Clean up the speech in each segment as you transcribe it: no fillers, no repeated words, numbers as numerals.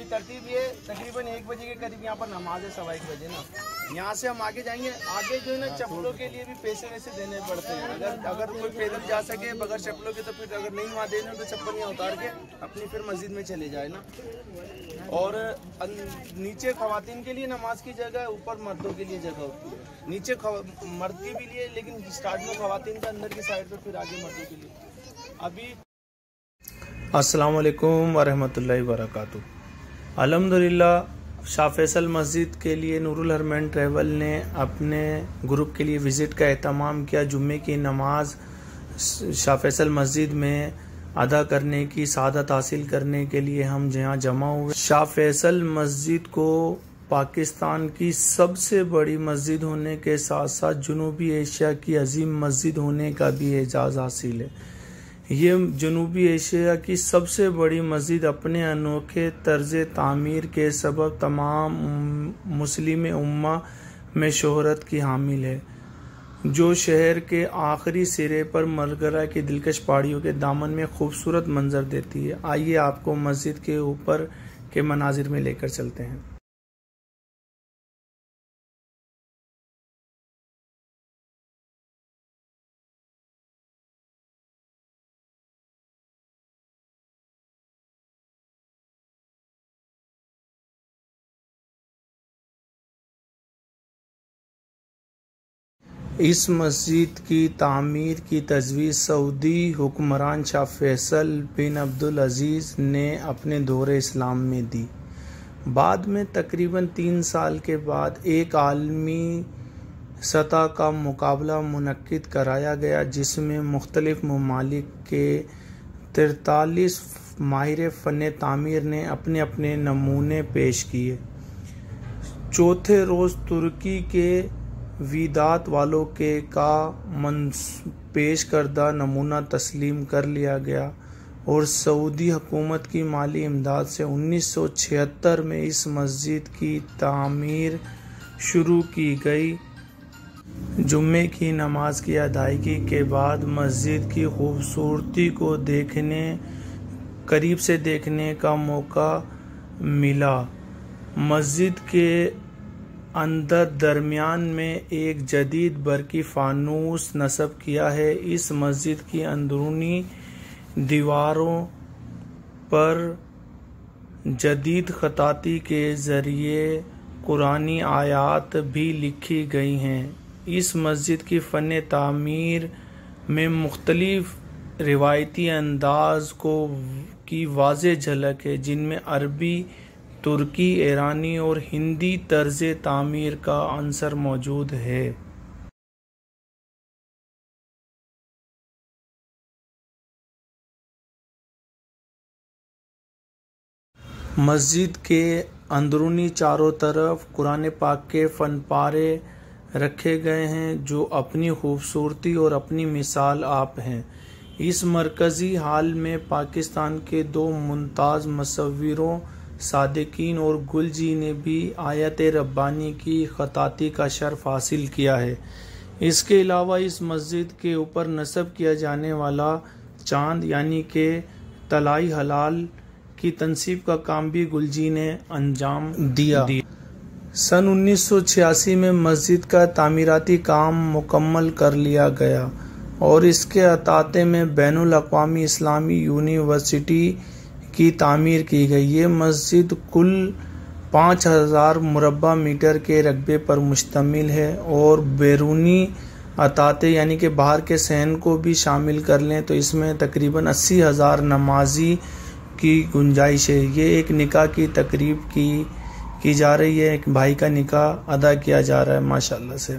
अभी तरतीब ये तकरीबन 1 बजे के करीब यहाँ पर नमाज है, 1:15 बजे ना। यहाँ से हम आगे जाएंगे, आगे जो है ना चप्पलों के लिए भी पैसे वैसे देने पड़ते हैं। अगर कोई पैदल जा सके बगैर चप्पलों के, तो फिर अगर नहीं वहाँ देने तो चप्पल यहाँ उतार के अपनी फिर मस्जिद में चले जाए ना। और नीचे खवातीन के लिए नमाज की जगह है, ऊपर मर्दों के लिए जगह होती है। नीचे मर्द के लिए, लेकिन स्टार्ट में खवातीन का, अंदर की साइड पर फिर आगे मर्दों के लिए। अभी अस्सलाम वालेकुम वरहमतुल्लाहि वबरकातुहू। अल्हम्दुलिल्लाह शाह फैसल मस्जिद के लिए नूरुल हरमैन ट्रैवल ने अपने ग्रुप के लिए विज़िट का एहतमाम किया। जुम्मे की नमाज शाह फैसल मस्जिद में अदा करने की सादत हासिल करने के लिए हम यहाँ जमा हुए। शाह फैसल मस्जिद को पाकिस्तान की सबसे बड़ी मस्जिद होने के साथ साथ जुनूबी एशिया की अजीम मस्जिद होने का भी एजाज़ हासिल है। ये जनूबी एशिया की सबसे बड़ी मस्जिद अपने अनोखे तर्ज तामीर के सबब तमाम मुस्लिम उम्मा में शोहरत की हामिल है, जो शहर के आखिरी सिरे पर मलगरा की दिलकश पहाड़ियों के दामन में खूबसूरत मंजर देती है। आइए आपको मस्जिद के ऊपर के मनाजिर में लेकर चलते हैं। इस मस्जिद की तामीर की तजवीज़ सऊदी हुक्मरान शाह फैसल बिन अब्दुल अजीज़ ने अपने दौरे इस्लाम में दी। बाद में तकरीबन 3 साल के बाद एक आलमी सतह का मुकाबला मुनक्किद कराया गया, जिसमें मुख्तलिफ ममालिक के 43 माहिर फ़न तामीर ने अपने अपने नमूने पेश किए। चौथे रोज़ तुर्की के विदात वालों के का पेश करदा नमूना तस्लीम कर लिया गया और सऊदी हुकूमत की माली इमदाद से 1976 में इस मस्जिद की तामीर शुरू की गई। जुम्मे की नमाज की अदायगी के बाद मस्जिद की खूबसूरती को करीब से देखने का मौका मिला। मस्जिद के अंदर दरमियान में एक जदीद बरकी फानूस नस्ब किया है। इस मस्जिद की अंदरूनी दीवारों पर जदीद खताती के ज़रिए कुरानी आयात भी लिखी गई हैं। इस मस्जिद की फ़न तामीर में मुख्तलिफ रिवायती अंदाज की वाज़ेह झलक है, जिनमें अरबी, तुर्की, ईरानी और हिंदी तर्ज तामीर का अंसर मौजूद है। मस्जिद के अंदरूनी चारों तरफ कुरान पाक के फनपारे रखे गए हैं, जो अपनी खूबसूरती और अपनी मिसाल आप हैं। इस मरकज़ी हाल में पाकिस्तान के 2 मुमताज़ मुसव्विरों सादिकीन और गुल जी ने भी आयत रब्बानी की खताती का शर्फ हासिल किया है। इसके अलावा इस मस्जिद के ऊपर नस्ब किया जाने वाला चांद यानी के तलाई हलाल की तनसीब का काम भी गुल जी ने अंजाम दिया। सन 1986 में मस्जिद का तामीराती काम मुकम्मल कर लिया गया और इसके अताते में बैनुल अक़वामी इस्लामी यूनिवर्सिटी की तामीर की गई। ये मस्जिद कुल 5000 मुरबा मीटर के रकबे पर मुश्तमिल है और बैरूनी अताते यानी कि बाहर के सहन को भी शामिल कर लें तो इसमें तकरीबन 80,000 नमाजी की गुंजाइश है। ये एक निकाह की तकरीब की जा रही है, एक भाई का निकाह अदा किया जा रहा है माशाल्लाह से।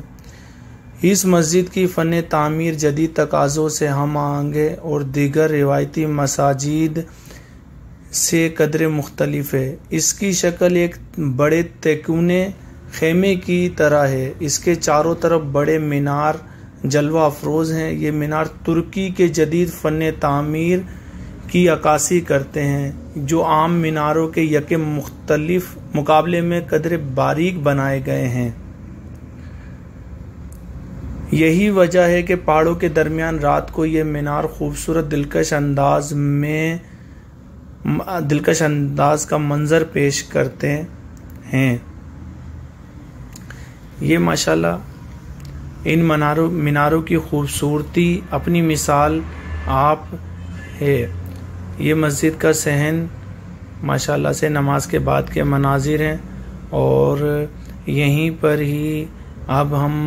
इस मस्जिद की फ़न तामीर जदीद तकाज़ों से हम आहंगे और दीगर रिवायती मसाजिद से कदरे मुख्तलिफ है। इसकी शक्ल एक बड़े तैकूने खेमे की तरह है। इसके चारों तरफ बड़े मीनार जलवा अफरोज़ हैं। ये मीनार तुर्की के जदीद फ़न तामीर की अक्कासी करते हैं, जो आम मीनारों के यके मुख्तलिफ मुकाबले में कदरे बारीक बनाए गए हैं। यही वजह है कि पहाड़ों के दरमियान रात को ये मीनार खूबसूरत दिलकश अंदाज में दिलकश अंदाज का मंजर पेश करते हैं। ये माशाल्लाह इन मीनारों की खूबसूरती अपनी मिसाल आप है। ये मस्जिद का सहन माशाल्लाह से नमाज के बाद के मनाजिर हैं और यहीं पर ही अब हम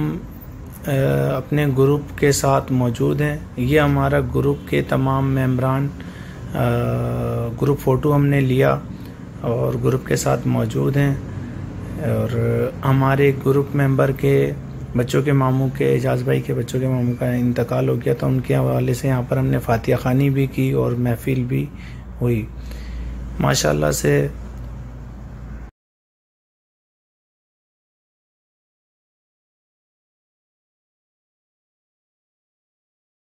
अपने ग्रुप के साथ मौजूद हैं। ये हमारा ग्रुप के तमाम मेम्बरान ग्रुप फ़ोटो हमने लिया और ग्रुप के साथ मौजूद हैं और हमारे ग्रुप मेंबर के बच्चों के मामू के एजाज भाई के बच्चों के मामू का इंतकाल हो गया था, उनके हवाले से यहाँ पर हमने फातिहा खानी भी की और महफिल भी हुई। माशाल्लाह से